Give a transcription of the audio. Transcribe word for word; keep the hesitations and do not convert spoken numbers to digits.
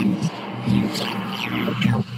and you can miracle.